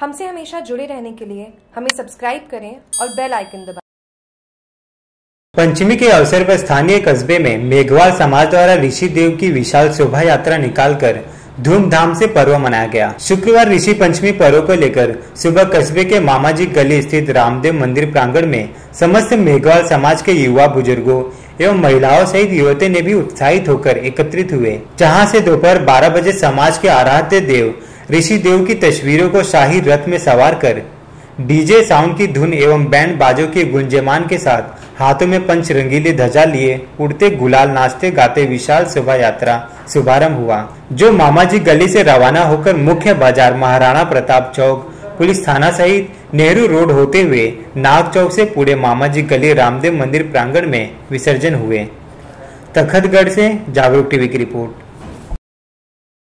हमसे हमेशा जुड़े रहने के लिए हमें सब्सक्राइब करें और बेल आइकन दबाएं। पंचमी के अवसर पर स्थानीय कस्बे में मेघवाल समाज द्वारा ऋषि देव की विशाल शोभा यात्रा निकालकर धूमधाम से पर्व मनाया गया। शुक्रवार ऋषि पंचमी पर्व को लेकर सुबह कस्बे के मामाजी गली स्थित रामदेव मंदिर प्रांगण में समस्त मेघवाल समाज के युवा, बुजुर्गों एवं महिलाओं सहित युवती ने भी उत्साहित होकर एकत्रित हुए, जहां से दोपहर 12 बजे समाज के आराध्य देव ऋषि देव की तस्वीरों को शाही रथ में सवार कर डीजे साउंड की धुन एवं बैंड बाजों के गुंजमान के साथ हाथों में पंच रंगीली ध्वजा लिए उड़ते गुलाल नाचते गाते विशाल शोभा यात्रा शुभारंभ हुआ, जो मामाजी गली से रवाना होकर मुख्य बाजार, महाराणा प्रताप चौक, पुलिस थाना सहित नेहरू रोड होते हुए नाग चौक से पूरे मामाजी गली रामदेव मंदिर प्रांगण में विसर्जन हुए। तखतगढ़ से जागरूक टीवी की रिपोर्ट।